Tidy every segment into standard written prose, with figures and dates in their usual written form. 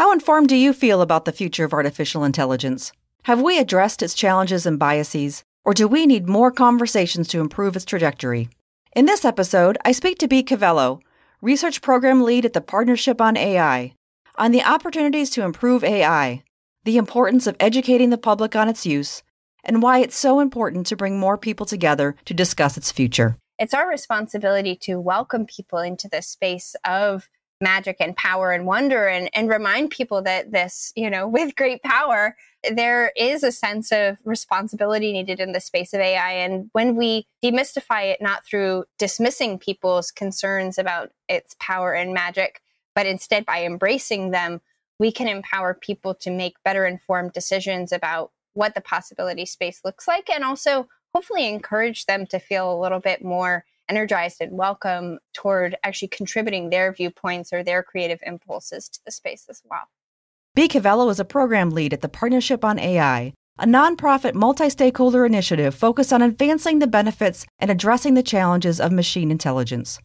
How informed do you feel about the future of artificial intelligence? Have we addressed its challenges and biases, or do we need more conversations to improve its trajectory? In this episode, I speak to B Cavello, Research Program Lead at the Partnership on AI, on the opportunities to improve AI, the importance of educating the public on its use, and why it's so important to bring more people together to discuss its future. It's our responsibility to welcome people into this space of magic and power and wonder and remind people that this, with great power, there is a sense of responsibility needed in the space of AI. And when we demystify it, not through dismissing people's concerns about its power and magic, but instead by embracing them, we can empower people to make better informed decisions about what the possibility space looks like, and also hopefully encourage them to feel a little bit more energized and welcome toward actually contributing their viewpoints or their creative impulses to the space as well. B Cavello is a program lead at the Partnership on AI, a nonprofit multi-stakeholder initiative focused on advancing the benefits and addressing the challenges of machine intelligence.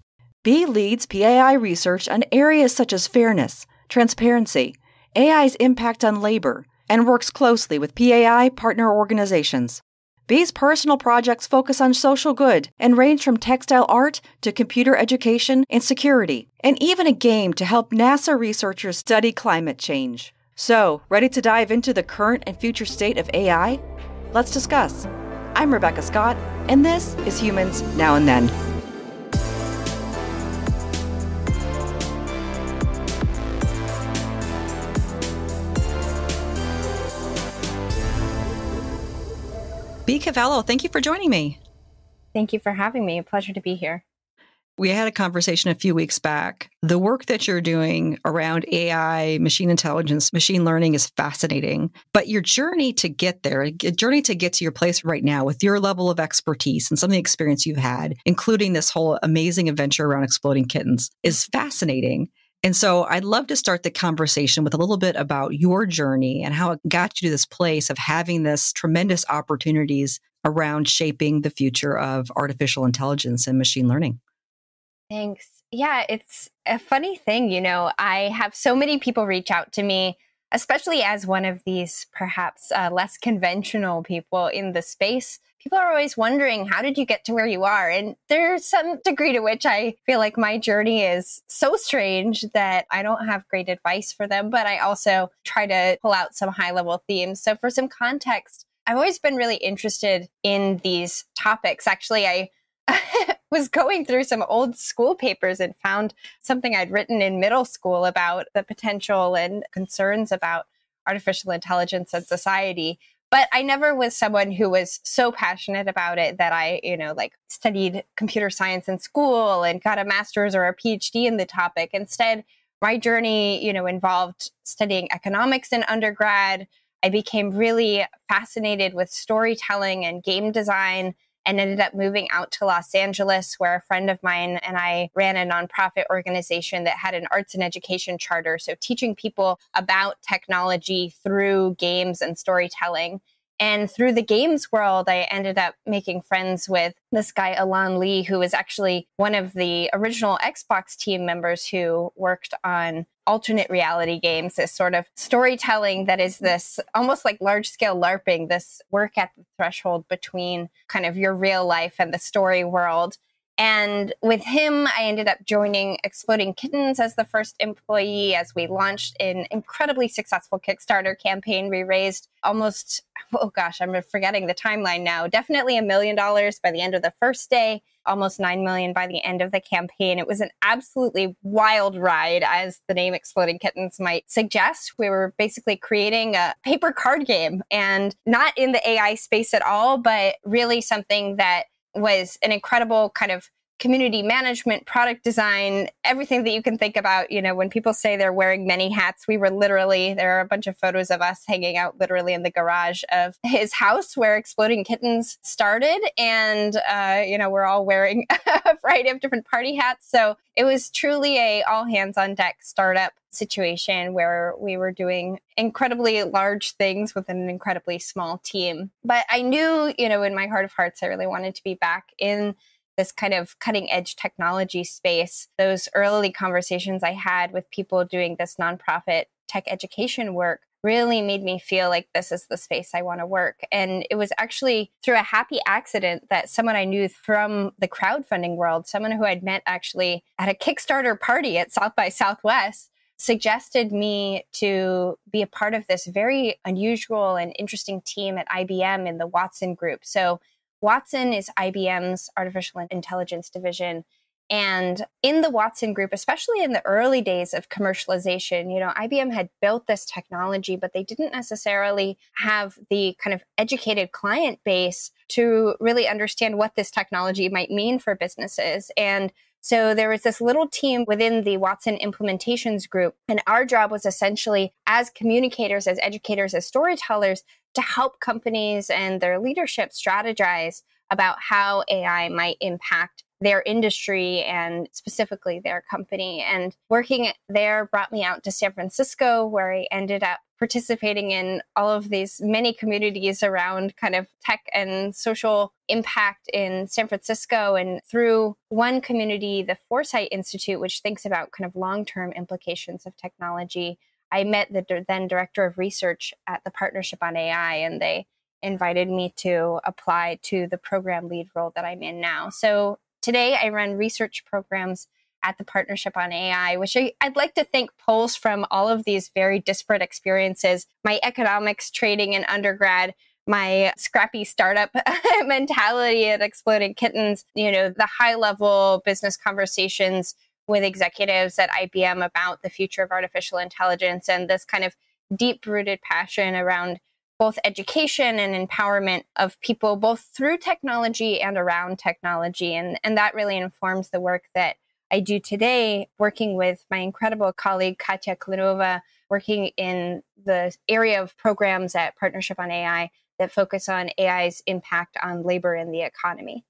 B leads PAI research on areas such as fairness, transparency, AI's impact on labor, and works closely with PAI partner organizations. B's personal projects focus on social good and range from textile art to computer education and security, and even a game to help NASA researchers study climate change. So, ready to dive into the current and future state of AI? Let's discuss. I'm Rebecca Scott, and this is Humans Now and Then. B Cavello, thank you for joining me. Thank you for having me. A pleasure to be here. We had a conversation a few weeks back. The work that you're doing around AI, machine intelligence, machine learning is fascinating. But your journey to get there, a journey to get to your place right now with your level of expertise and some of the experience you've had, including this whole amazing adventure around Exploding Kittens, is fascinating. And so I'd love to start the conversation with a little bit about your journey and how it got you to this place of having this tremendous opportunities around shaping the future of artificial intelligence and machine learning. Thanks. Yeah, it's a funny thing. I have so many people reach out to me, especially as one of these perhaps less conventional people in the space. People are always wondering, how did you get to where you are? And there's some degree to which I feel like my journey is so strange that I don't have great advice for them, but I also try to pull out some high-level themes. So for some context, I've always been really interested in these topics. Actually, I was going through some old school papers and found something I'd written in middle school about the potential and concerns about artificial intelligence and society. But I never was someone who was so passionate about it that I, studied computer science in school and got a master's or a PhD in the topic. Instead, my journey, involved studying economics in undergrad. I became really fascinated with storytelling and game design and ended up moving out to Los Angeles, where a friend of mine and I ran a nonprofit organization that had an arts and education charter. So teaching people about technology through games and storytelling. And through the games world, I ended up making friends with this guy, Alan Lee, who was actually one of the original Xbox team members who worked on alternate reality games, this sort of storytelling that is this almost like large-scale LARPing, this work at the threshold between kind of your real life and the story world. And with him, I ended up joining Exploding Kittens as the first employee as we launched an incredibly successful Kickstarter campaign. We raised almost, I'm forgetting the timeline now, definitely $1 million by the end of the first day, almost $9 million by the end of the campaign. It was an absolutely wild ride, as the name Exploding Kittens might suggest. We were basically creating a paper card game, and not in the AI space at all, but really something that was an incredible kind of community management, product design, everything that you can think about. When people say they're wearing many hats, we were literally, there are a bunch of photos of us hanging out literally in the garage of his house where Exploding Kittens started. And, we're all wearing a variety of different party hats. So it was truly a all hands on deck startup situation where we were doing incredibly large things with an incredibly small team. But I knew, in my heart of hearts, I really wanted to be back in this kind of cutting edge technology space. Those early conversations I had with people doing this nonprofit tech education work really made me feel like this is the space I want to work. And it was actually through a happy accident that someone I knew from the crowdfunding world, someone who I'd met actually at a Kickstarter party at South by Southwest, suggested me to be a part of this very unusual and interesting team at IBM in the Watson group. So Watson is IBM's artificial intelligence division. And in the Watson group, especially in the early days of commercialization, you know, IBM had built this technology, but they didn't necessarily have the kind of educated client base to really understand what this technology might mean for businesses. And so there was this little team within the Watson implementations group. And our job was essentially as communicators, as educators, as storytellers, to help companies and their leadership strategize about how AI might impact their industry and specifically their company. And working there brought me out to San Francisco, where I ended up participating in all of these many communities around kind of tech and social impact in San Francisco. And through one community, the Foresight Institute, which thinks about kind of long-term implications of technology, I met the then director of research at the Partnership on AI, and they invited me to apply to the program lead role that I'm in now. So today, I run research programs at the Partnership on AI, which I'd like to think pulls from all of these very disparate experiences, my economics training in undergrad, my scrappy startup mentality at Exploding Kittens, you know, the high-level business conversations with executives at IBM about the future of artificial intelligence, and this kind of deep-rooted passion around both education and empowerment of people, both through technology and around technology. And that really informs the work that I do today, working with my incredible colleague, Katya Kulinova, working in the area of programs at Partnership on AI that focus on AI's impact on labor and the economy.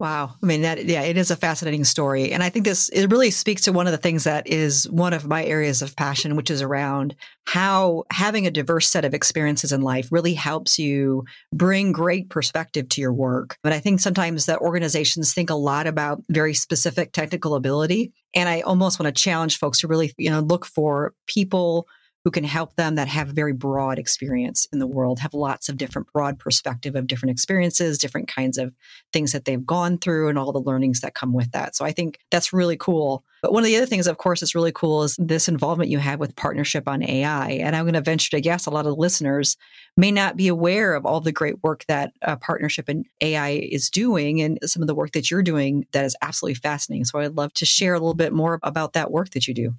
Wow. I mean, it is a fascinating story. And I think it really speaks to one of the things that is one of my areas of passion, which is around how having a diverse set of experiences in life really helps you bring great perspective to your work. But I think sometimes that organizations think a lot about very specific technical ability. And I almost want to challenge folks to really, you know, look for people who can help them that have very broad experience in the world, have lots of different broad perspective of different experiences, different kinds of things that they've gone through and all the learnings that come with that. So I think that's really cool. But one of the other things, of course, that's really cool is this involvement you have with Partnership on AI. And I'm going to venture to guess a lot of listeners may not be aware of all the great work that Partnership in AI is doing and some of the work that you're doing that is absolutely fascinating. So I'd love to share a little bit more about that work that you do.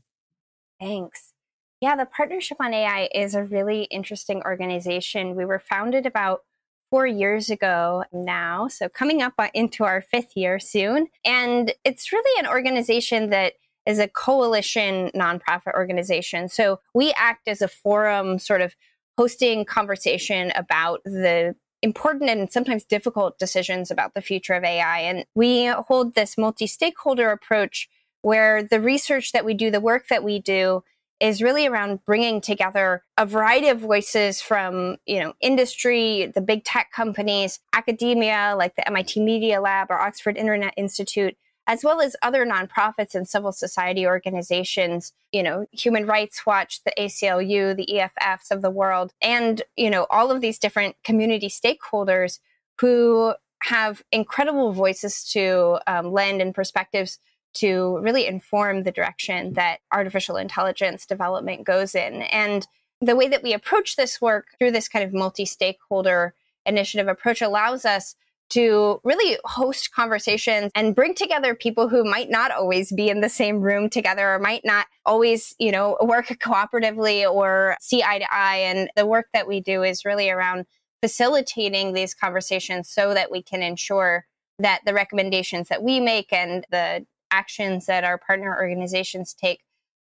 Thanks. Yeah, the Partnership on AI is a really interesting organization. We were founded about 4 years ago now, so coming up into our 5th year soon. And it's really an organization that is a coalition nonprofit organization. So we act as a forum, sort of hosting conversation about the important and sometimes difficult decisions about the future of AI. And we hold this multi-stakeholder approach where the research that we do, the work that we do, is really around bringing together a variety of voices from, you know, industry, the big tech companies, academia, like the MIT Media Lab or Oxford Internet Institute, as well as other nonprofits and civil society organizations, you know, Human Rights Watch, the ACLU, the EFFs of the world, and, you know, all of these different community stakeholders who have incredible voices to lend and perspectives to really inform the direction that artificial intelligence development goes in. And the way that we approach this work through this kind of multi-stakeholder initiative approach allows us to really host conversations and bring together people who might not always be in the same room together or might not always, you know, work cooperatively or see eye to eye. And the work that we do is really around facilitating these conversations so that we can ensure that the recommendations that we make and the actions that our partner organizations take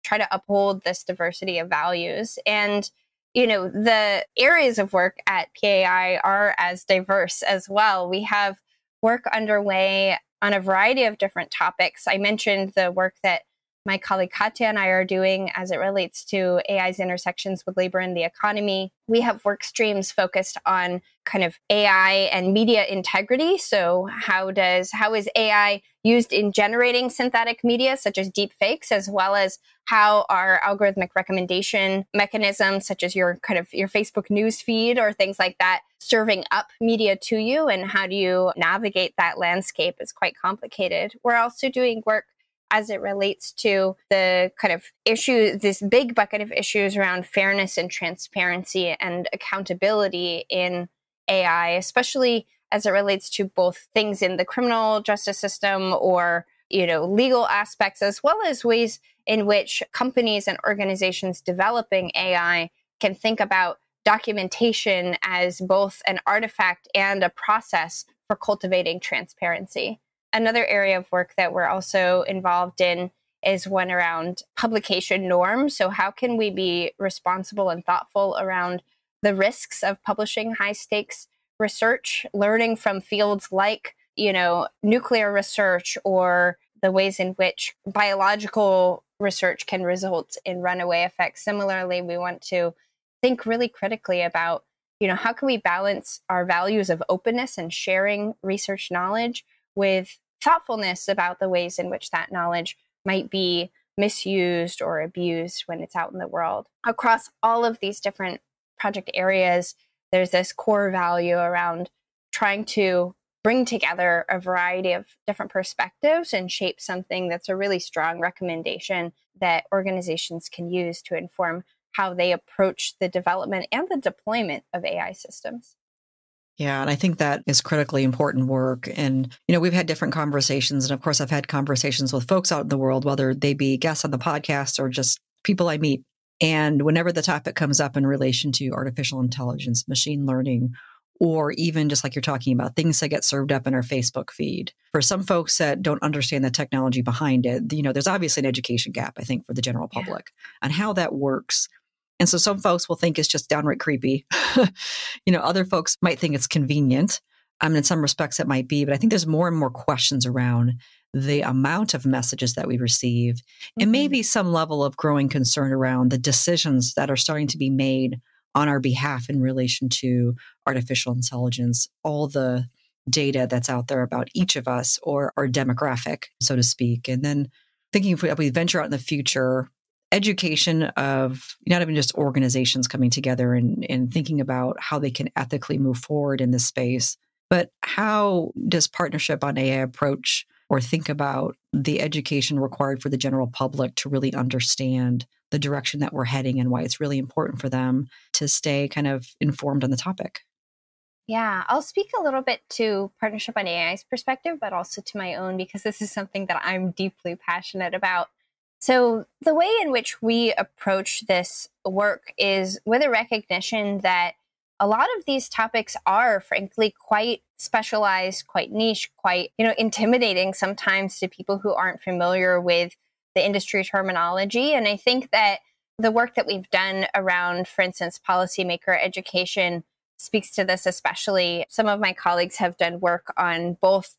try to uphold this diversity of values. And, you know, the areas of work at PAI are as diverse as well. We have work underway on a variety of different topics. I mentioned the work that my colleague Katya and I are doing as it relates to AI's intersections with labor and the economy. We have work streams focused on kind of AI and media integrity. So how is AI used in generating synthetic media, such as deep fakes, as well as how are algorithmic recommendation mechanisms, such as your Facebook news feed or things like that, serving up media to you, and how do you navigate that landscape is quite complicated. We're also doing work as it relates to the kind of issue, this big bucket of issues around fairness and transparency and accountability in AI, especially as it relates to both things in the criminal justice system or, legal aspects, as well as ways in which companies and organizations developing AI can think about documentation as both an artifact and a process for cultivating transparency. Another area of work that we're also involved in is one around publication norms. So how can we be responsible and thoughtful around the risks of publishing high-stakes research, learning from fields like, nuclear research or the ways in which biological research can result in runaway effects. Similarly, we want to think really critically about, how can we balance our values of openness and sharing research knowledge with thoughtfulness about the ways in which that knowledge might be misused or abused when it's out in the world. Across all of these different project areas, there's this core value around trying to bring together a variety of different perspectives and shape something that's a really strong recommendation that organizations can use to inform how they approach the development and the deployment of AI systems. Yeah, and I think that is critically important work. And, we've had different conversations. And of course, I've had conversations with folks out in the world, whether they be guests on the podcast or just people I meet. And whenever the topic comes up in relation to artificial intelligence, machine learning, or even just like you're talking about, things that get served up in our Facebook feed. For some folks that don't understand the technology behind it, there's obviously an education gap, I think, for the general public on how that works. And so some folks will think it's just downright creepy. Other folks might think it's convenient. In some respects it might be, but I think there's more and more questions around the amount of messages that we receive and maybe some level of growing concern around the decisions that are starting to be made on our behalf in relation to artificial intelligence, all the data that's out there about each of us or our demographic, so to speak. And then thinking if we venture out in the future, education of not even just organizations coming together and thinking about how they can ethically move forward in this space, but how does Partnership on AI approach or think about the education required for the general public to really understand the direction that we're heading and why it's really important for them to stay kind of informed on the topic? Yeah, I'll speak a little bit to Partnership on AI's perspective, but also to my own, because this is something that I'm deeply passionate about. So the way in which we approach this work is with a recognition that a lot of these topics are, frankly, quite specialized, quite niche, quite, intimidating sometimes to people who aren't familiar with the industry terminology. And I think that the work that we've done around, for instance, policymaker education speaks to this especially. Some of my colleagues have done work on both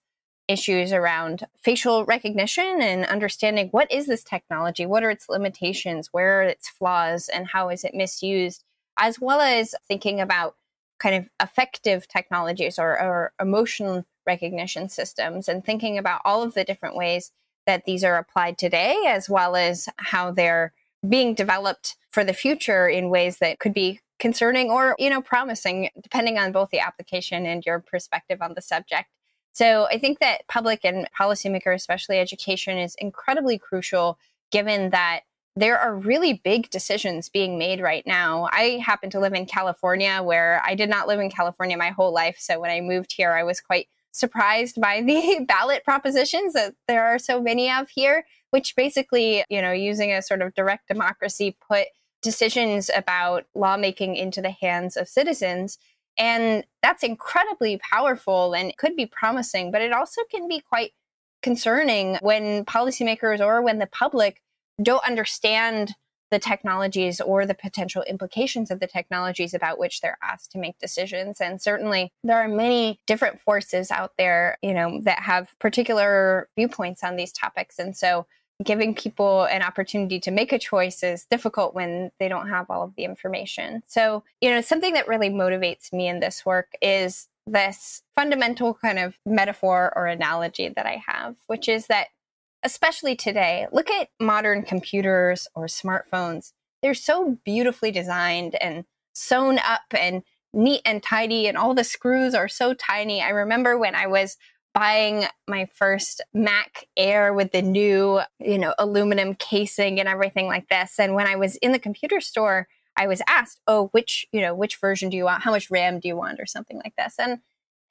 issues around facial recognition and understanding what is this technology, what are its limitations, where are its flaws, and how is it misused, as well as thinking about kind of affective technologies or emotion recognition systems and thinking about all of the different ways that these are applied today, as well as how they're being developed for the future in ways that could be concerning or, promising, depending on both the application and your perspective on the subject. So I think that public and policymaker, especially education, is incredibly crucial, given that there are really big decisions being made right now. I happen to live in California, where I did not live in California my whole life. So when I moved here, I was quite surprised by the ballot propositions that there are so many of here, which basically, using a sort of direct democracy, put decisions about lawmaking into the hands of citizens. And that's incredibly powerful and could be promising, but it also can be quite concerning when policymakers or when the public don't understand the technologies or the potential implications of the technologies about which they're asked to make decisions. And certainly there are many different forces out there, that have particular viewpoints on these topics. And so giving people an opportunity to make a choice is difficult when they don't have all of the information. So, you know, something that really motivates me in this work is this fundamental kind of metaphor or analogy that I have, which is that, especially today, look at modern computers or smartphones. They're so beautifully designed and sewn up and neat and tidy, and all the screws are so tiny. I remember when I was buying my first Mac Air with the new, you know, aluminum casing and everything like this. And when I was in the computer store, I was asked, oh, which version do you want? How much RAM do you want? Or something like this. And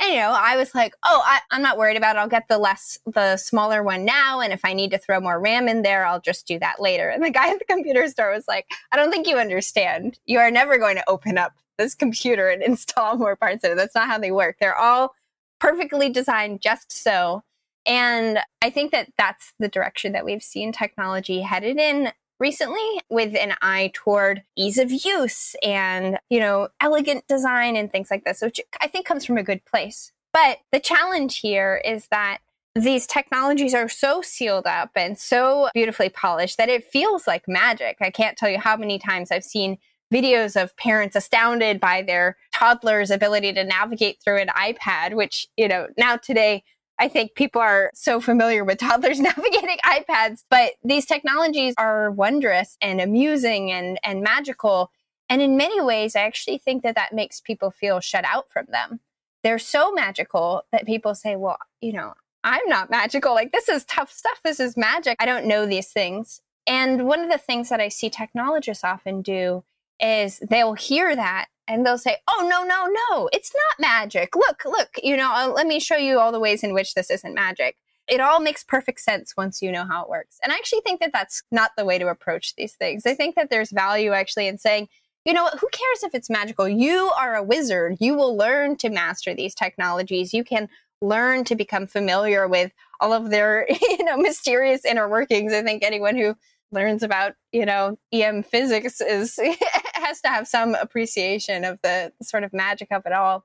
you know, I was like, oh, I'm not worried about it. I'll get the smaller one now. And if I need to throw more RAM in there, I'll just do that later. And the guy at the computer store was like, I don't think you understand. You are never going to open up this computer and install more parts in it. That's not how they work. They're all perfectly designed just so. And I think that that's the direction that we've seen technology headed in recently, with an eye toward ease of use and, you know, elegant design and things like this, which I think comes from a good place. But the challenge here is that these technologies are so sealed up and so beautifully polished that it feels like magic. I can't tell you how many times I've seen videos of parents astounded by their toddler's ability to navigate through an iPad, which, you know, now today, I think people are so familiar with toddlers navigating iPads, but these technologies are wondrous and amusing and magical. And in many ways, I actually think that that makes people feel shut out from them. They're so magical that people say, well, you know, I'm not magical. Like, this is tough stuff. This is magic. I don't know these things. And one of the things that I see technologists often do is they'll hear that and they'll say, oh, no, no, no, it's not magic. Look, you know, let me show you all the ways in which this isn't magic. It all makes perfect sense once you know how it works. And I actually think that that's not the way to approach these things. I think that there's value actually in saying, you know what, who cares if it's magical? You are a wizard. You will learn to master these technologies. You can learn to become familiar with all of their, you know, mysterious inner workings. I think anyone who learns about, you know, EM physics is has to have some appreciation of the sort of magic of it all.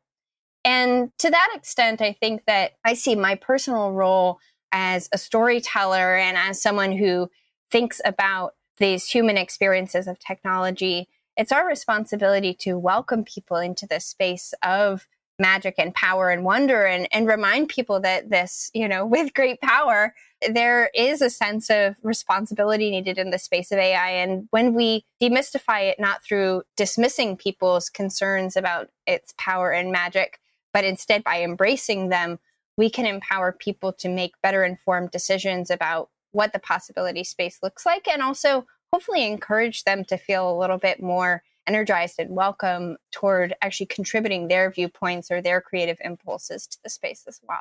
And to that extent, I think that I see my personal role as a storyteller and as someone who thinks about these human experiences of technology. It's our responsibility to welcome people into this space of magic and power and wonder, and remind people that this, you know, with great power, there is a sense of responsibility needed in the space of AI. And when we demystify it, not through dismissing people's concerns about its power and magic, but instead by embracing them, we can empower people to make better informed decisions about what the possibility space looks like, and also hopefully encourage them to feel a little bit more energized and welcome toward actually contributing their viewpoints or their creative impulses to the space as well.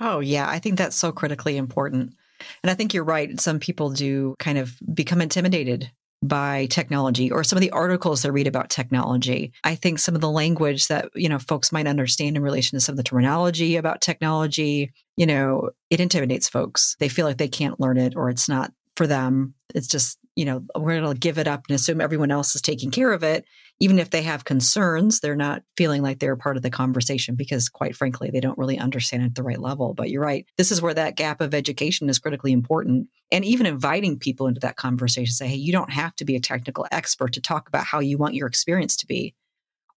Oh, yeah. I think that's so critically important. And I think you're right. Some people do kind of become intimidated by technology, or some of the articles they read about technology. I think some of the language that, you know, folks might understand in relation to some of the terminology about technology, you know, it intimidates folks. They feel like they can't learn it, or it's not for them. It's just, you know, we're going to give it up and assume everyone else is taking care of it. Even if they have concerns, they're not feeling like they're part of the conversation because, quite frankly, they don't really understand at the right level. But you're right. This is where that gap of education is critically important. And even inviting people into that conversation, say, hey, you don't have to be a technical expert to talk about how you want your experience to be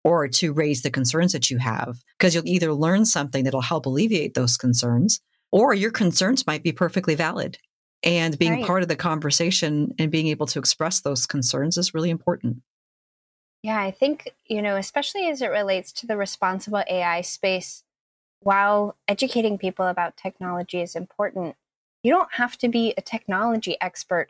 or to raise the concerns that you have, because you'll either learn something that'll help alleviate those concerns, or your concerns might be perfectly valid. And being part of the conversation and being able to express those concerns is really important. Yeah, I think, you know, especially as it relates to the responsible AI space, while educating people about technology is important, you don't have to be a technology expert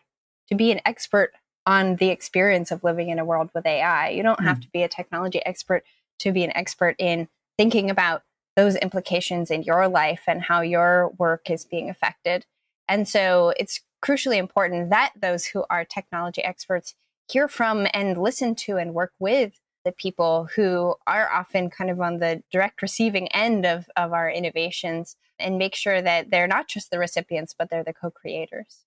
to be an expert on the experience of living in a world with AI. You don't have to be a technology expert to be an expert in thinking about those implications in your life and how your work is being affected. And so it's crucially important that those who are technology experts hear from and listen to and work with the people who are often kind of on the direct receiving end of our innovations, and make sure that they're not just the recipients, but they're the co-creators.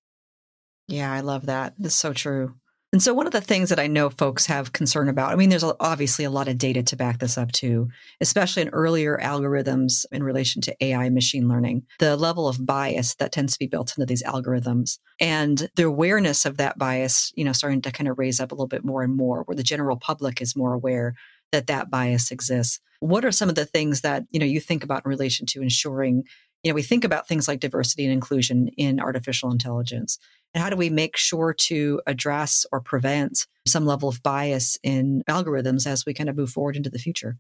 Yeah, I love that. That's so true. And so one of the things that I know folks have concern about, I mean, there's obviously a lot of data to back this up too, especially in earlier algorithms in relation to AI machine learning, the level of bias that tends to be built into these algorithms and the awareness of that bias, you know, starting to kind of raise up a little bit more and more where the general public is more aware that that bias exists. What are some of the things that, you know, you think about in relation to ensuring, you know, we think about things like diversity and inclusion in artificial intelligence. And how do we make sure to address or prevent some level of bias in algorithms as we kind of move forward into the future?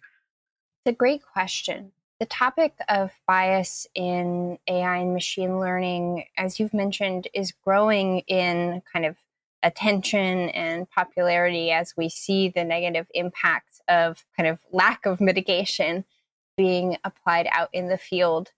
It's a great question. The topic of bias in AI and machine learning, as you've mentioned, is growing in kind of attention and popularity as we see the negative impacts of kind of lack of mitigation being applied out in the field.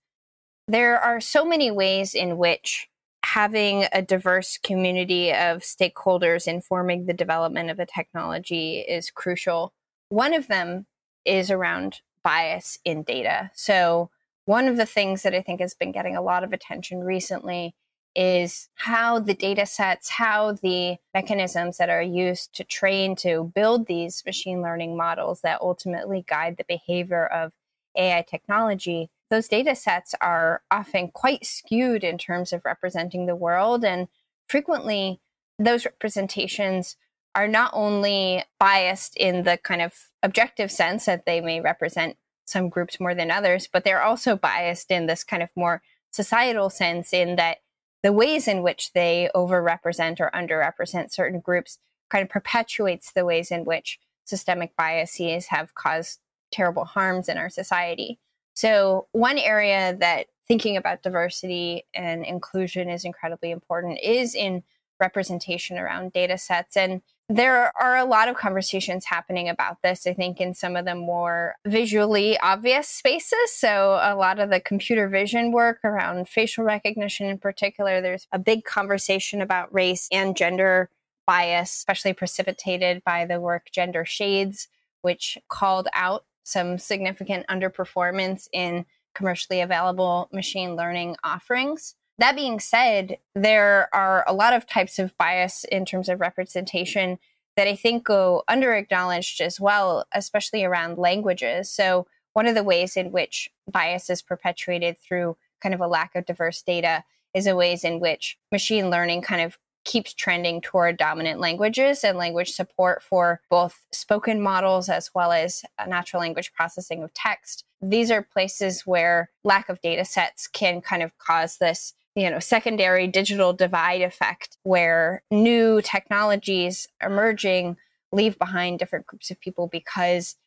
There are so many ways in which having a diverse community of stakeholders informing the development of a technology is crucial. One of them is around bias in data. So one of the things that I think has been getting a lot of attention recently is how the data sets, how the mechanisms that are used to train to build these machine learning models that ultimately guide the behavior of AI technology, those data sets are often quite skewed in terms of representing the world. And frequently, those representations are not only biased in the kind of objective sense that they may represent some groups more than others, but they're also biased in this kind of more societal sense in that the ways in which they overrepresent or underrepresent certain groups kind of perpetuates the ways in which systemic biases have caused terrible harms in our society. So one area that thinking about diversity and inclusion is incredibly important is in representation around data sets. And there are a lot of conversations happening about this, I think, in some of the more visually obvious spaces. So a lot of the computer vision work around facial recognition in particular, there's a big conversation about race and gender bias, especially precipitated by the work Gender Shades, which called out some significant underperformance in commercially available machine learning offerings. That being said, there are a lot of types of bias in terms of representation that I think go under-acknowledged as well, especially around languages. So one of the ways in which bias is perpetuated through kind of a lack of diverse data is the ways in which machine learning kind of keeps trending toward dominant languages and language support for both spoken models as well as natural language processing of text. These are places where lack of data sets can kind of cause this, you know, secondary digital divide effect where new technologies emerging leave behind different groups of people because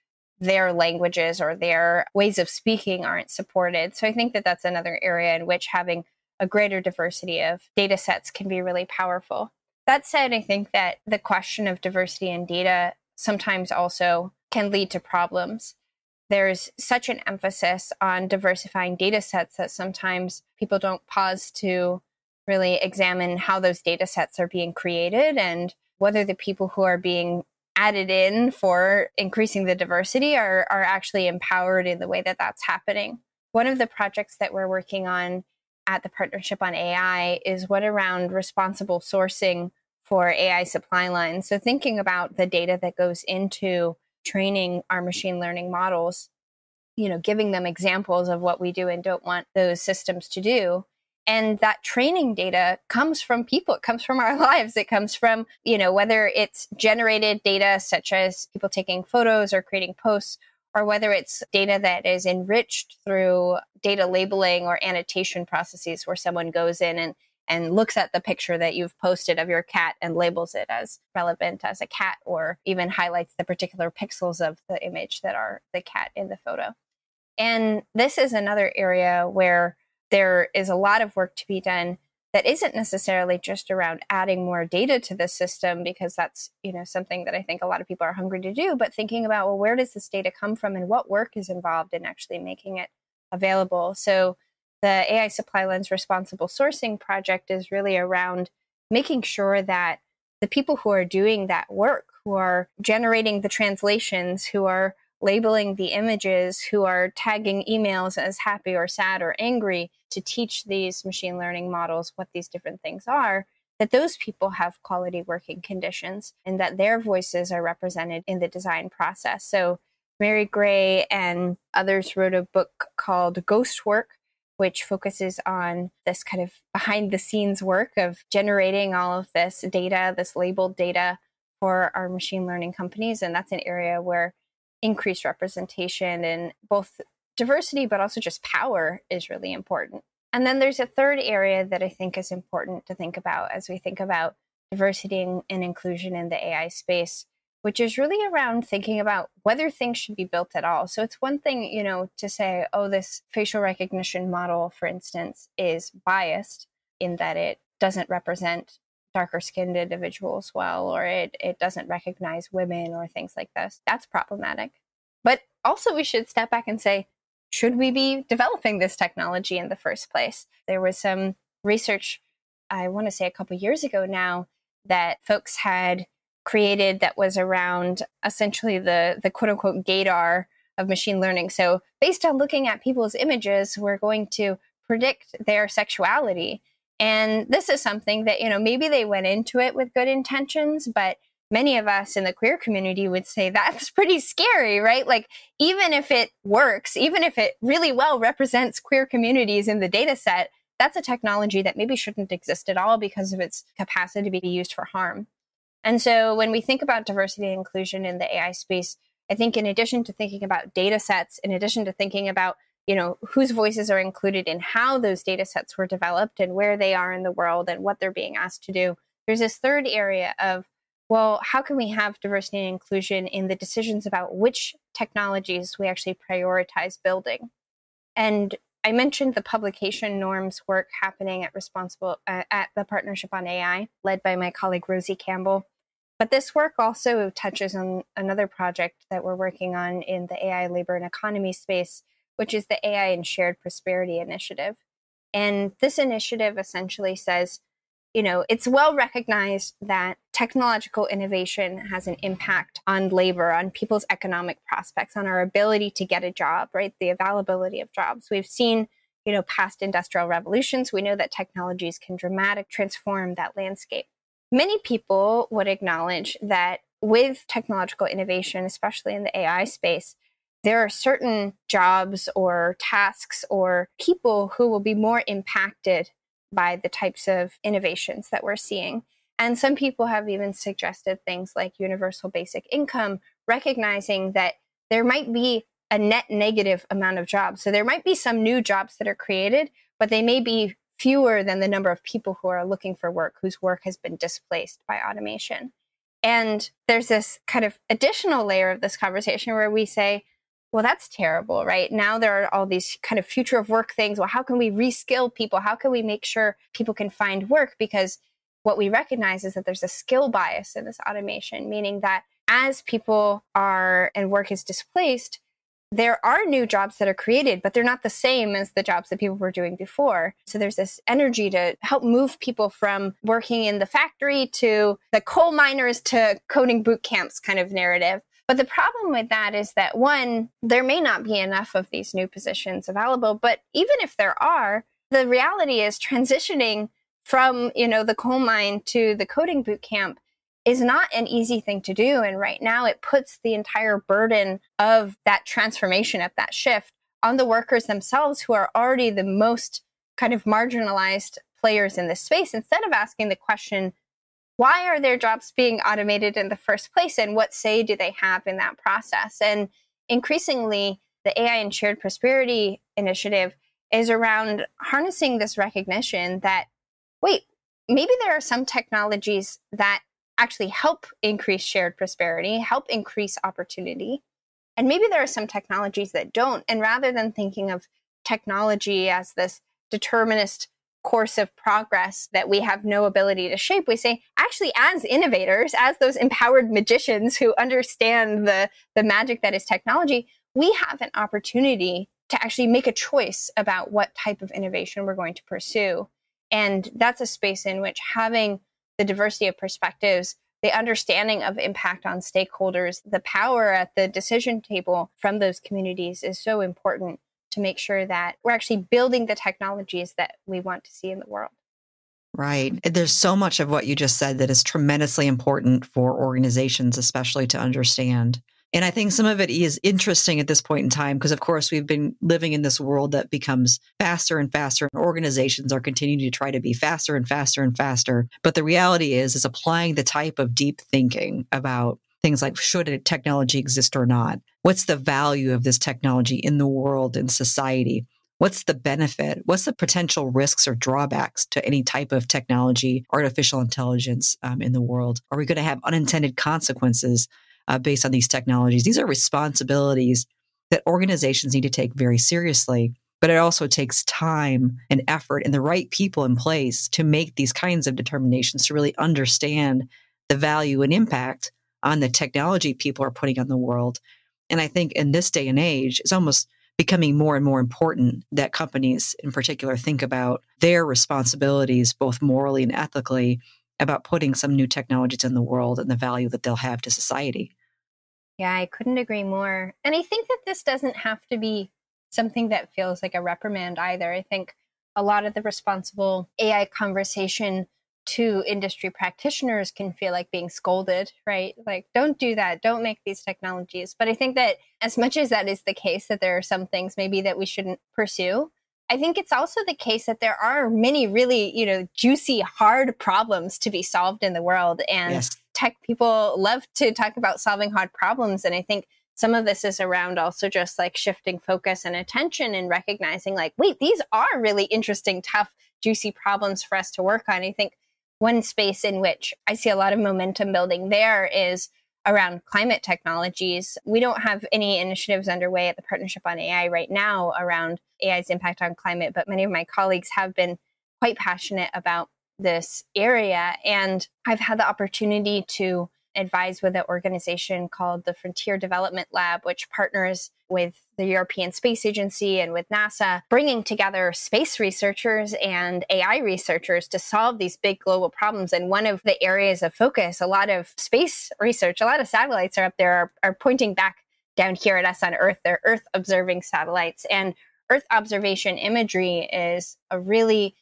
their languages or their ways of speaking aren't supported. So I think that that's another area in which having a greater diversity of data sets can be really powerful. That said, I think that the question of diversity in data sometimes also can lead to problems. There's such an emphasis on diversifying data sets that sometimes people don't pause to really examine how those data sets are being created and whether the people who are being added in for increasing the diversity are actually empowered in the way that that's happening. One of the projects that we're working on at the Partnership on AI is what around responsible sourcing for AI supply lines. So thinking about the data that goes into training our machine learning models, you know, giving them examples of what we do and don't want those systems to do. And that training data comes from people. It comes from our lives. It comes from, you know, whether it's generated data such as people taking photos or creating posts, or whether it's data that is enriched through data labeling or annotation processes where someone goes in and looks at the picture that you've posted of your cat and labels it as relevant as a cat or even highlights the particular pixels of the image that are the cat in the photo. And this is another area where there is a lot of work to be done that isn't necessarily just around adding more data to the system, because that's, you know, something that I think a lot of people are hungry to do, but thinking about, well, where does this data come from and what work is involved in actually making it available? So the AI Supply Lens Responsible Sourcing Project is really around making sure that the people who are doing that work, who are generating the translations, who are labeling the images, who are tagging emails as happy or sad or angry to teach these machine learning models what these different things are, that those people have quality working conditions and that their voices are represented in the design process. So Mary Gray and others wrote a book called Ghost Work, which focuses on this kind of behind the scenes work of generating all of this data, this labeled data for our machine learning companies. And that's an area where increased representation and both diversity, but also just power is really important. And then there's a third area that I think is important to think about as we think about diversity and inclusion in the AI space, which is really around thinking about whether things should be built at all. So it's one thing, you know, to say, oh, this facial recognition model, for instance, is biased in that it doesn't represent darker skinned individuals well, or it doesn't recognize women or things like this. That's problematic. But also we should step back and say, should we be developing this technology in the first place? There was some research, I want to say a couple years ago now, that folks had created that was around essentially the quote unquote gaydar of machine learning. So based on looking at people's images, we're going to predict their sexuality. And this is something that, you know, maybe they went into it with good intentions, but many of us in the queer community would say that's pretty scary, right? Like, even if it works, even if it really well represents queer communities in the data set, that's a technology that maybe shouldn't exist at all because of its capacity to be used for harm. And so when we think about diversity and inclusion in the AI space, I think in addition to thinking about data sets, in addition to thinking about, you know, whose voices are included and how those data sets were developed and where they are in the world and what they're being asked to do, there's this third area of, well, how can we have diversity and inclusion in the decisions about which technologies we actually prioritize building? And I mentioned the publication norms work happening at the Partnership on AI, led by my colleague Rosie Campbell. But this work also touches on another project that we're working on in the AI labor and economy space, which is the AI and Shared Prosperity Initiative. And this initiative essentially says, you know, it's well recognized that technological innovation has an impact on labor, on people's economic prospects, on our ability to get a job, right? The availability of jobs. We've seen, you know, past industrial revolutions. We know that technologies can dramatically transform that landscape. Many people would acknowledge that with technological innovation, especially in the AI space, there are certain jobs or tasks or people who will be more impacted by the types of innovations that we're seeing. And some people have even suggested things like universal basic income, recognizing that there might be a net negative amount of jobs. So there might be some new jobs that are created, but they may be fewer than the number of people who are looking for work, whose work has been displaced by automation. And there's this kind of additional layer of this conversation where we say, well, that's terrible, right? Now there are all these kind of future of work things. Well, how can we reskill people? How can we make sure people can find work? Because what we recognize is that there's a skill bias in this automation, meaning that as people are and work is displaced, there are new jobs that are created, but they're not the same as the jobs that people were doing before. So there's this energy to help move people from working in the factory to the coal miners to coding boot camps kind of narrative. But the problem with that is that, one, there may not be enough of these new positions available, but even if there are, the reality is transitioning from, you know, the coal mine to the coding boot camp is not an easy thing to do. And right now it puts the entire burden of that transformation, of that shift, on the workers themselves, who are already the most kind of marginalized players in this space, instead of asking the question, why are their jobs being automated in the first place? And what say do they have in that process? And increasingly, the AI and Shared Prosperity Initiative is around harnessing this recognition that, wait, maybe there are some technologies that actually help increase shared prosperity, help increase opportunity. And maybe there are some technologies that don't. And rather than thinking of technology as this determinist course of progress that we have no ability to shape, we say, actually, as innovators, as those empowered magicians who understand the magic that is technology, we have an opportunity to actually make a choice about what type of innovation we're going to pursue. And that's a space in which having the diversity of perspectives, the understanding of impact on stakeholders, the power at the decision table from those communities is so important to make sure that we're actually building the technologies that we want to see in the world. Right. There's so much of what you just said that is tremendously important for organizations, especially to understand. And I think some of it is interesting at this point in time, because of course, we've been living in this world that becomes faster and faster. And organizations are continuing to try to be faster and faster and faster. But the reality is applying the type of deep thinking about things like, should a technology exist or not? What's the value of this technology in the world and society? What's the benefit? What's the potential risks or drawbacks to any type of technology, artificial intelligence in the world? Are we going to have unintended consequences based on these technologies? These are responsibilities that organizations need to take very seriously, but it also takes time and effort and the right people in place to make these kinds of determinations, to really understand the value and impact on the technology people are putting on the world. And I think in this day and age, it's almost becoming more and more important that companies in particular think about their responsibilities, both morally and ethically, about putting some new technologies in the world and the value that they'll have to society. Yeah, I couldn't agree more. And I think that this doesn't have to be something that feels like a reprimand either. I think a lot of the responsible AI conversation to industry practitioners can feel like being scolded, right? Like, don't do that. Don't make these technologies. But I think that as much as that is the case, that there are some things maybe that we shouldn't pursue, I think it's also the case that there are many really, juicy, hard problems to be solved in the world. And yes, tech people love to talk about solving hard problems. And I think some of this is around also just like shifting focus and attention and recognizing like, wait, these are really interesting, tough, juicy problems for us to work on. I think one space in which I see a lot of momentum building there is around climate technologies. We don't have any initiatives underway at the Partnership on AI right now around AI's impact on climate, but many of my colleagues have been quite passionate about this area. And I've had the opportunity to advise with an organization called the Frontier Development Lab, which partners with the European Space Agency and with NASA, bringing together space researchers and AI researchers to solve these big global problems. And one of the areas of focus, a lot of space research, a lot of satellites are up there, are pointing back down here at us on Earth. They're Earth observing satellites. And Earth observation imagery is a really,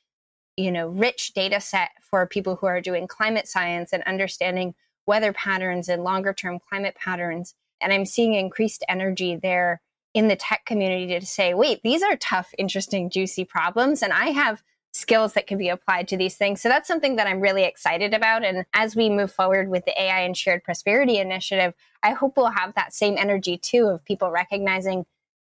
rich data set for people who are doing climate science and understanding weather patterns and longer-term climate patterns. And I'm seeing increased energy there in the tech community to say, wait, these are tough, interesting, juicy problems. And I have skills that can be applied to these things. So that's something that I'm really excited about. And as we move forward with the AI and Shared Prosperity Initiative, I hope we'll have that same energy too of people recognizing,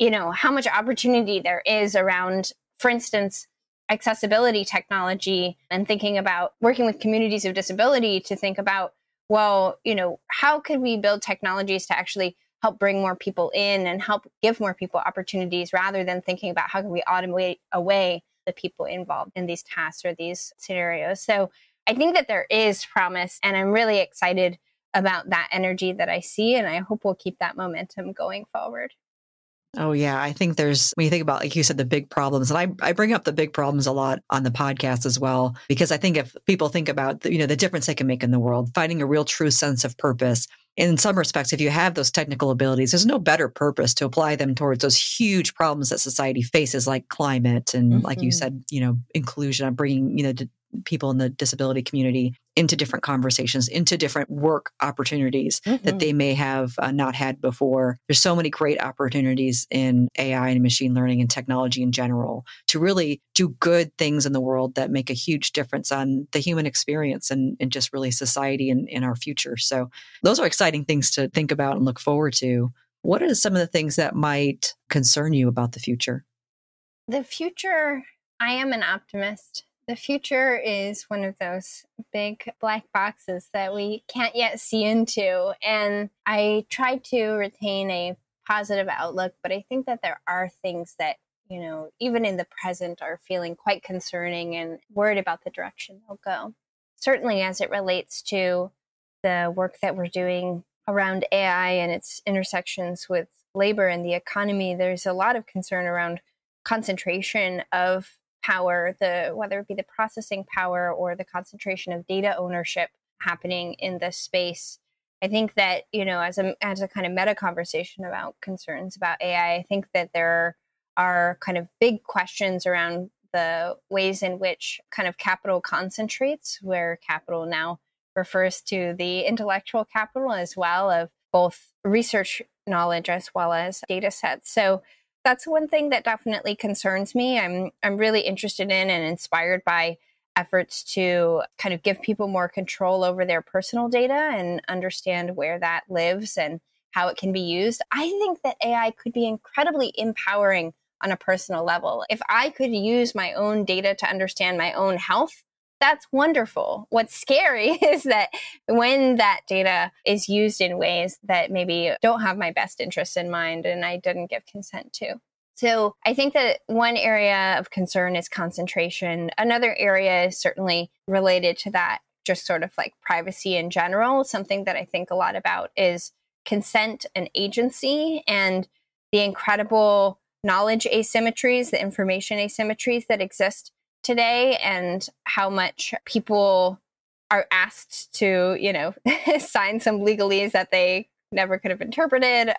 how much opportunity there is around, for instance, accessibility technology and thinking about working with communities of disability to think about, well, how could we build technologies to actually help bring more people in and help give more people opportunities rather than thinking about how can we automate away the people involved in these tasks or these scenarios. So I think that there is promise, and I'm really excited about that energy that I see, and I hope we'll keep that momentum going forward. Oh, yeah. I think when you think about, like you said, the big problems, and I bring up the big problems a lot on the podcast as well, because I think if people think about, the difference they can make in the world, finding a real true sense of purpose, in some respects, if you have those technical abilities, there's no better purpose to apply them towards those huge problems that society faces, like climate and like you said, inclusion, bringing, people in the disability community into different conversations, into different work opportunities that they may have not had before. There's so many great opportunities in AI and machine learning and technology in general to really do good things in the world that make a huge difference on the human experience and just really society and our future. So those are exciting things to think about and look forward to. What are some of the things that might concern you about the future? The future, I am an optimist. The future is one of those big black boxes that we can't yet see into. And I try to retain a positive outlook, but I think that there are things that, even in the present are feeling quite concerning and worried about the direction they'll go. Certainly as it relates to the work that we're doing around AI and its intersections with labor and the economy, there's a lot of concern around concentration of power, whether it be the processing power or the concentration of data ownership happening in this space. I think that, as a kind of meta conversation about concerns about AI, I think that there are kind of big questions around the ways in which kind of capital concentrates, where capital now refers to the intellectual capital as well, of both research knowledge as well as data sets. So that's one thing that definitely concerns me. I'm really interested in and inspired by efforts to kind of give people more control over their personal data and understand where that lives and how it can be used. I think that AI could be incredibly empowering on a personal level. If I could use my own data to understand my own health, that's wonderful. What's scary is that when that data is used in ways that maybe don't have my best interests in mind and I didn't give consent to. So I think that one area of concern is concentration. Another area is certainly related to that, just sort of like privacy in general. Something that I think a lot about is consent and agency and the incredible knowledge asymmetries, the information asymmetries that exist today, and how much people are asked to, you know, sign some legalese that they never could have interpreted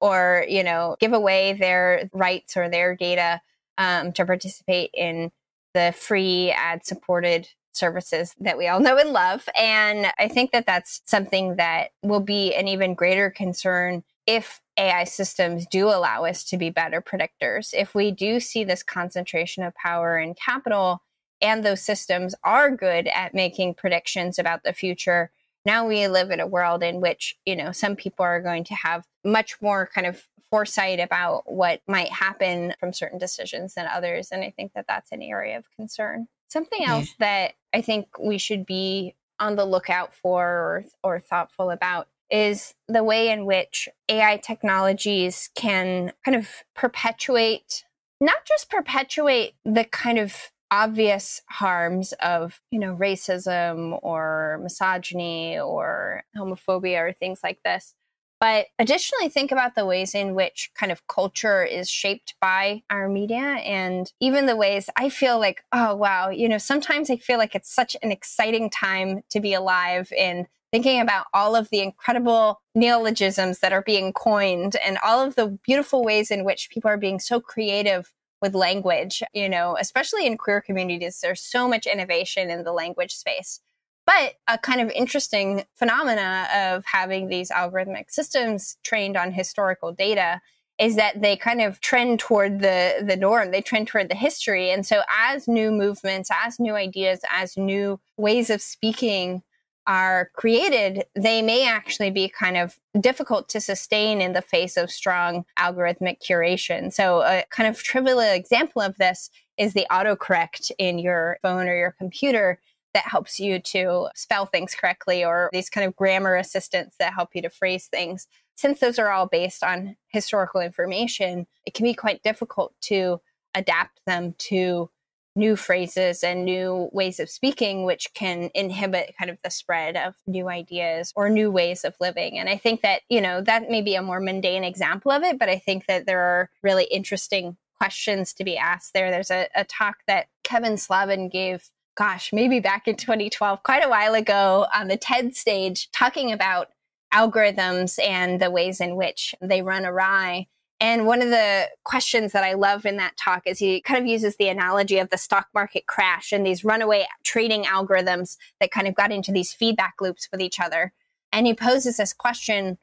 or, you know, give away their rights or their data to participate in the free ad-supported services that we all know and love. And I think that that's something that will be an even greater concern if AI systems do allow us to be better predictors. If we do see this concentration of power and capital, and those systems are good at making predictions about the future, now we live in a world in which, you know, some people are going to have much more kind of foresight about what might happen from certain decisions than others. And I think that that's an area of concern. Something else that I think we should be on the lookout for or thoughtful about is the way in which AI technologies can kind of perpetuate, not just perpetuate the kind of obvious harms of, you know, racism or misogyny or homophobia or things like this, but additionally think about the ways in which kind of culture is shaped by our media, and even the ways I feel like, oh, wow, you know, sometimes I feel like it's such an exciting time to be alive in thinking about all of the incredible neologisms that are being coined and all of the beautiful ways in which people are being so creative with language, you know, especially in queer communities, there's so much innovation in the language space. But a kind of interesting phenomena of having these algorithmic systems trained on historical data is that they kind of trend toward the norm, they trend toward the history. And so as new movements, as new ideas, as new ways of speaking are created, they may actually be kind of difficult to sustain in the face of strong algorithmic curation. So a kind of trivial example of this is the autocorrect in your phone or your computer that helps you to spell things correctly, or these kind of grammar assistants that help you to phrase things. Since those are all based on historical information, it can be quite difficult to adapt them to new phrases and new ways of speaking, which can inhibit kind of the spread of new ideas or new ways of living. And I think that, you know, that may be a more mundane example of it, but I think that there are really interesting questions to be asked there. There's a talk that Kevin Slavin gave, gosh, maybe back in 2012, quite a while ago, on the TED stage, talking about algorithms and the ways in which they run awry. And one of the questions that I love in that talk is he kind of uses the analogy of the stock market crash and these runaway trading algorithms that kind of got into these feedback loops with each other. And he poses this question,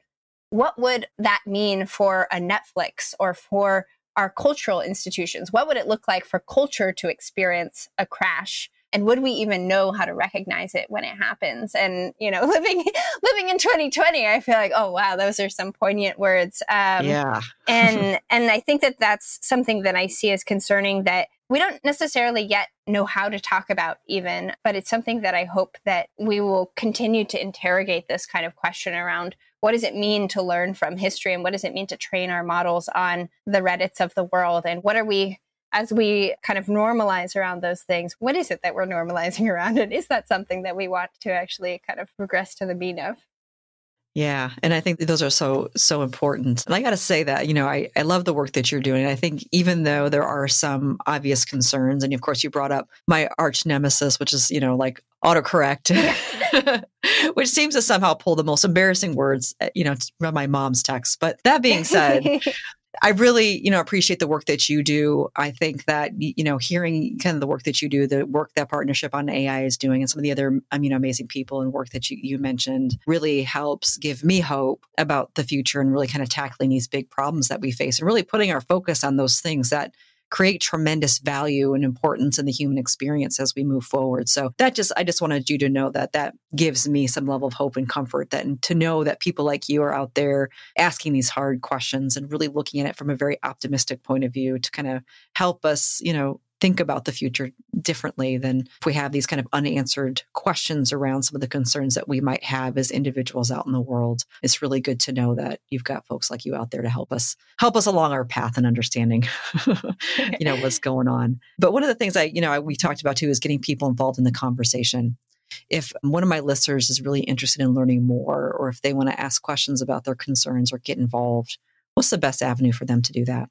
what would that mean for a Netflix or for our cultural institutions? What would it look like for culture to experience a crash? And would we even know how to recognize it when it happens? And, you know, living in 2020, I feel like, oh, wow, those are some poignant words. Yeah. and I think that that's something that I see as concerning, that we don't necessarily yet know how to talk about even, but it's something that I hope that we will continue to interrogate this kind of question around, what does it mean to learn from history? And what does it mean to train our models on the Reddits of the world? And what are we, as we kind of normalize around those things, what is it that we're normalizing around? And is that something that we want to actually kind of progress to the mean of? Yeah. And I think those are so important. And I got to say that, you know, I love the work that you're doing. I think even though there are some obvious concerns, and of course you brought up my arch nemesis, which is, you know, like autocorrect, which seems to somehow pull the most embarrassing words, you know, from my mom's text. But that being said, I really, appreciate the work that you do. I think that, hearing kind of the work that you do, the work that Partnership on AI is doing, and some of the other, amazing people and work that you mentioned really helps give me hope about the future and really kind of tackling these big problems that we face and really putting our focus on those things that create tremendous value and importance in the human experience as we move forward. So that I just wanted you to know that gives me some level of hope and comfort, that and to know that people like you are out there asking these hard questions and really looking at it from a very optimistic point of view to kind of help us, think about the future differently than if we have these kind of unanswered questions around some of the concerns that we might have as individuals out in the world. It's really good to know that you've got folks like you out there to help us along our path and understanding, what's going on. But one of the things we talked about too is getting people involved in the conversation. If one of my listeners is really interested in learning more, or if they want to ask questions about their concerns or get involved, what's the best avenue for them to do that?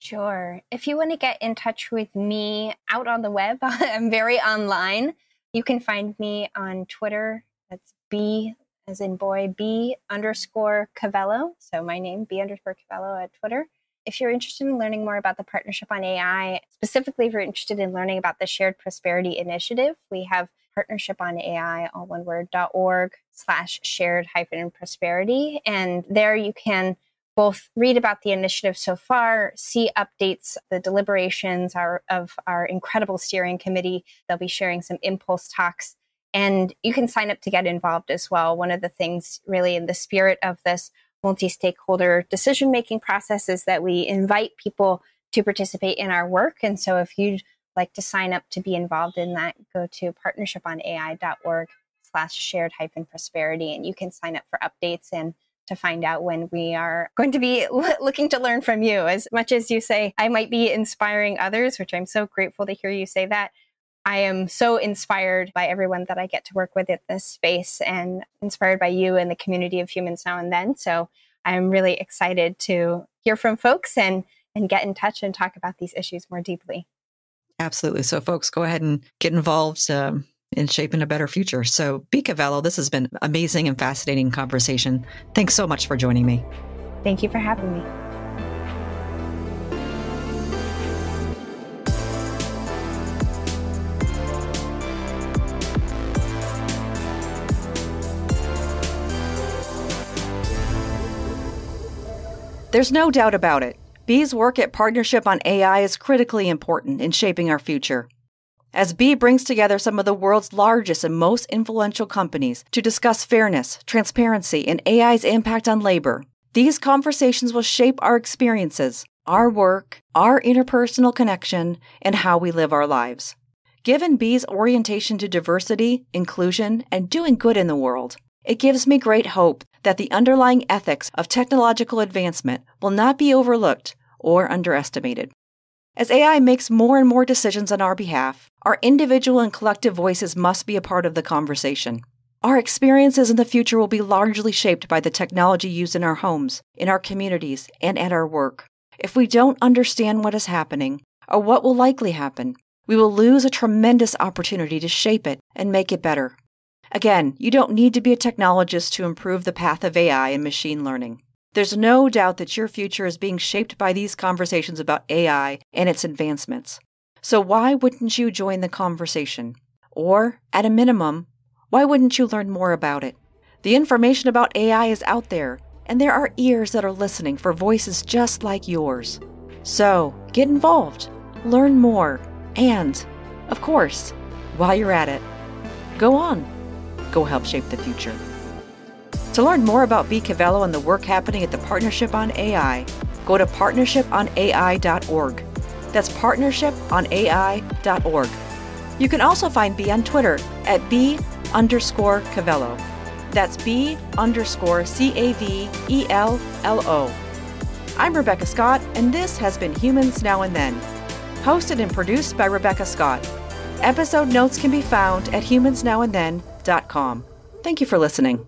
Sure. If you want to get in touch with me out on the web, I'm very online. You can find me on Twitter. That's B as in boy, B_Cavello. So my name, B_Cavello at Twitter. If you're interested in learning more about the Partnership on AI, specifically if you're interested in learning about the Shared Prosperity Initiative, we have Partnership on AI, all one word, .org/shared-prosperity. And there you can both read about the initiative so far, see updates, the deliberations of our incredible steering committee. They'll be sharing some impulse talks, and you can sign up to get involved as well. One of the things really in the spirit of this multi-stakeholder decision-making process is that we invite people to participate in our work. And so if you'd like to sign up to be involved in that, go to partnershiponai.org/shared-prosperity, and you can sign up for updates and to find out when we are going to be looking to learn from you. As much as you say, I might be inspiring others, which I'm so grateful to hear you say that, I am so inspired by everyone that I get to work with in this space and inspired by you and the community of Humans Now and Then. So I'm really excited to hear from folks and get in touch and talk about these issues more deeply. Absolutely. So folks, go ahead and get involved in shaping a better future. So B Cavello, this has been an amazing and fascinating conversation. Thanks so much for joining me. Thank you for having me. There's no doubt about it. B's work at Partnership on AI is critically important in shaping our future, as B brings together some of the world's largest and most influential companies to discuss fairness, transparency, and AI's impact on labor. These conversations will shape our experiences, our work, our interpersonal connection, and how we live our lives. Given B's orientation to diversity, inclusion, and doing good in the world, it gives me great hope that the underlying ethics of technological advancement will not be overlooked or underestimated. As AI makes more and more decisions on our behalf, our individual and collective voices must be a part of the conversation. Our experiences in the future will be largely shaped by the technology used in our homes, in our communities, and at our work. If we don't understand what is happening, or what will likely happen, we will lose a tremendous opportunity to shape it and make it better. Again, you don't need to be a technologist to improve the path of AI and machine learning. There's no doubt that your future is being shaped by these conversations about AI and its advancements. So why wouldn't you join the conversation? Or, at a minimum, why wouldn't you learn more about it? The information about AI is out there, and there are ears that are listening for voices just like yours. So, get involved, learn more, and, of course, while you're at it, go on, go help shape the future. To learn more about B Cavello and the work happening at the Partnership on AI, go to partnershiponai.org. That's partnershiponai.org. You can also find B on Twitter at B_Cavello. That's B_CAVELLO. I'm Rebecca Scott, and this has been Humans Now and Then, hosted and produced by Rebecca Scott. Episode notes can be found at humansnowandthen.com. Thank you for listening.